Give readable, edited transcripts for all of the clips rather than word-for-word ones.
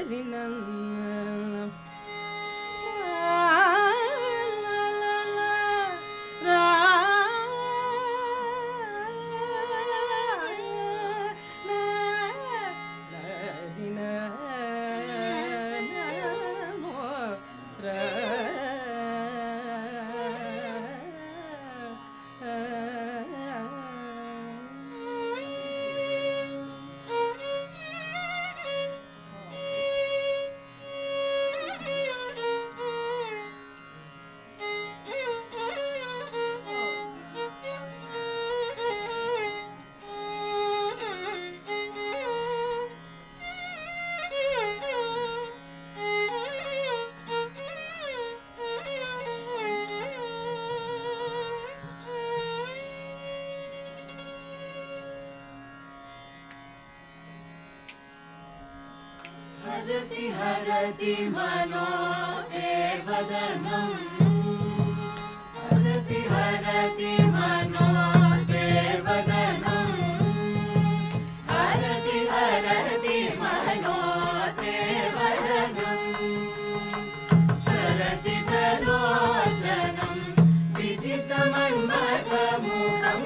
Harilam Harati harati mano devadharmam Harati harati mano devadharmam Harati harati mano devadharmam Sarasi jalojanam vijitamambakamukham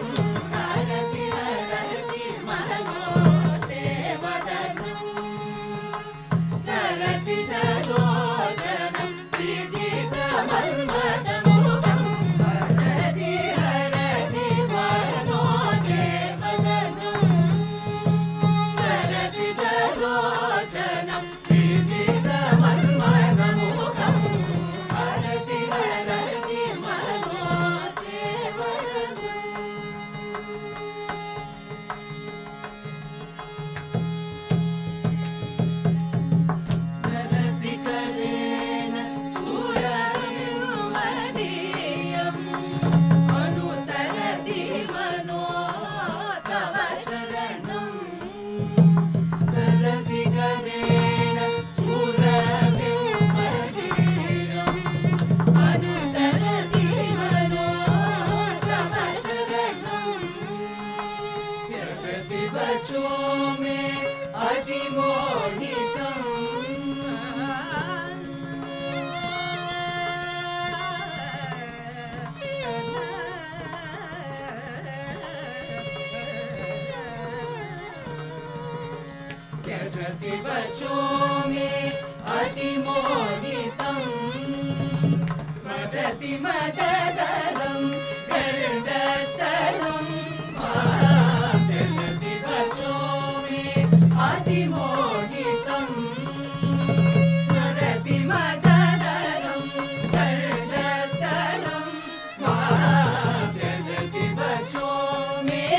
बच्चों में अतिमोहितं स्मरति मददलम गर्भस्थलम तेजति बच्चों में अतिमोहितं स्मरति मददलम गर्भस्थलम तेजति बच्चों में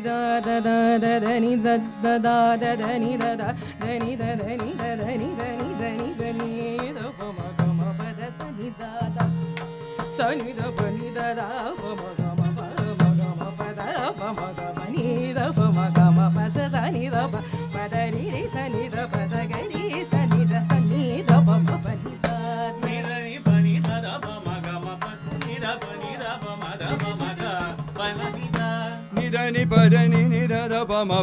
da da da da ni da da ni da ni da ni da ni da ni da ni Ba Pada pani da ba ma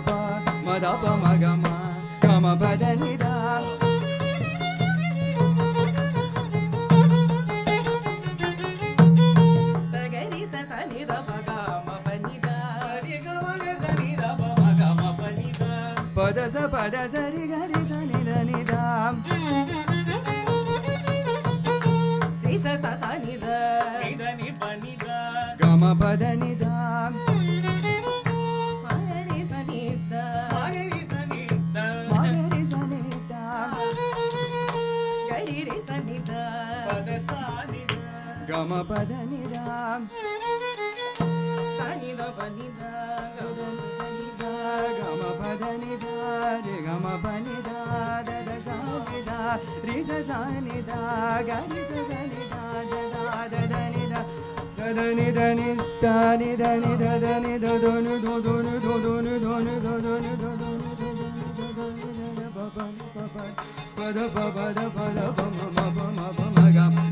pa ma da ba ma ga ma ga ma ba da ni da da ga ni sa sa ni da ba ga ma pa ni da ni ga ma ga sa ni da ba ma ga ma pa ni da pa da sa ri ga ri sa ni da ri sa sa sa ni da ni pa ni da ga ma ba da ni da Gama Padanidam Sanida Panida Gama Padanida Gama Panida Dada Sanida Risa Sanida Garisa Sanida Dada Dadanida Dadanidanita Nidanida Danida Donu Donu Donu Donu Donu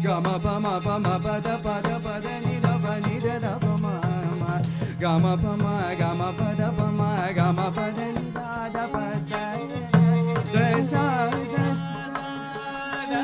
Gama pama pama pada pada ni da pama gama pama gama pada pama gama pada ni da pada desa desa da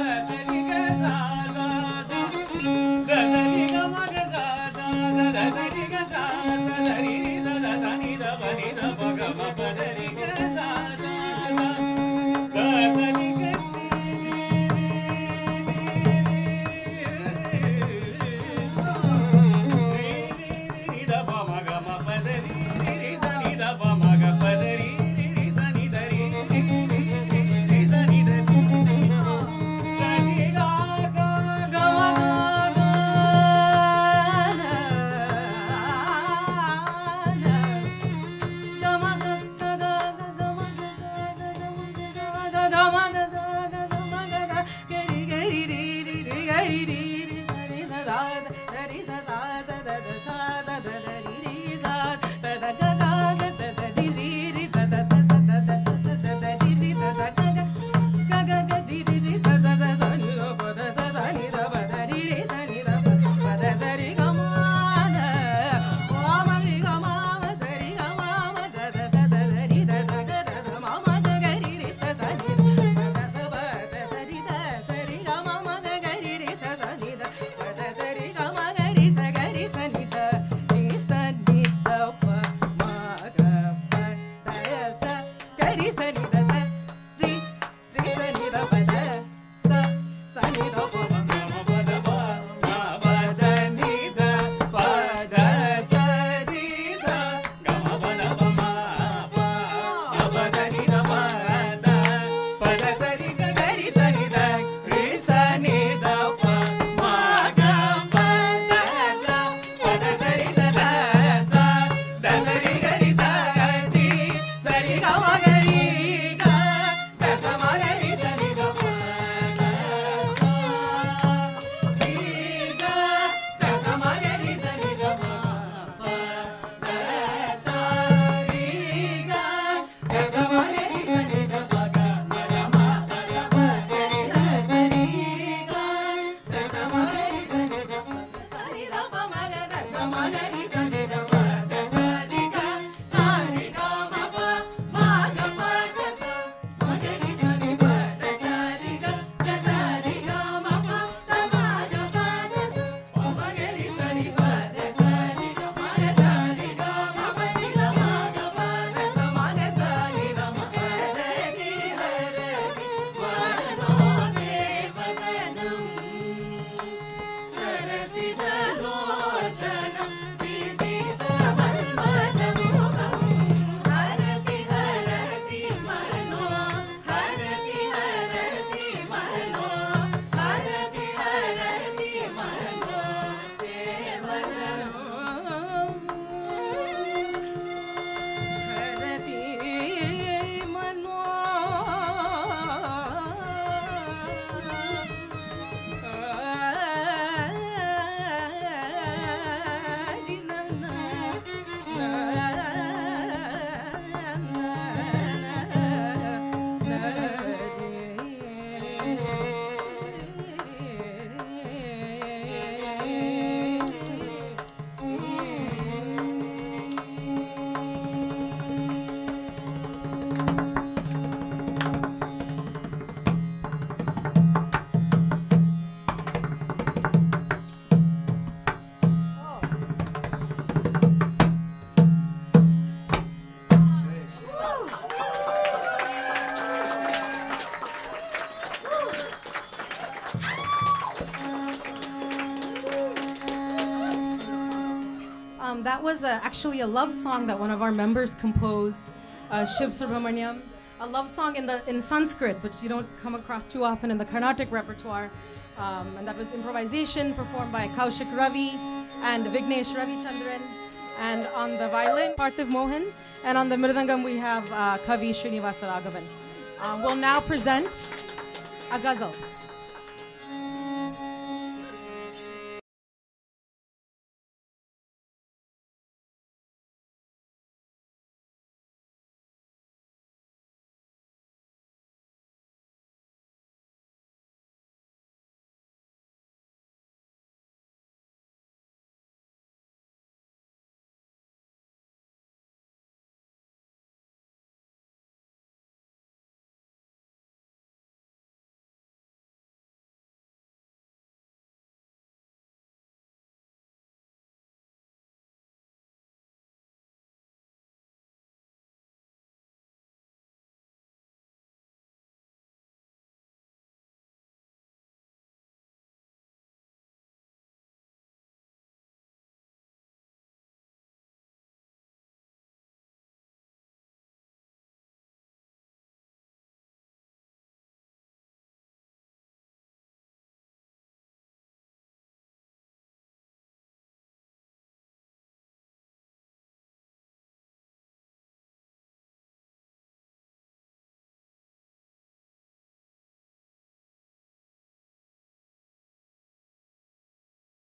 That was actually a love song that one of our members composed, Shiv Subharmanyam. A love song in Sanskrit, which you don't come across too often in the Carnatic repertoire. And that was improvisation performed by Kaushik Ravi and Vignesh Ravi Chandran. And on the violin, Parthiv Mohan. And on the mridangam, we have Kavi Srinivasar Aghavan. We'll now present a ghazal.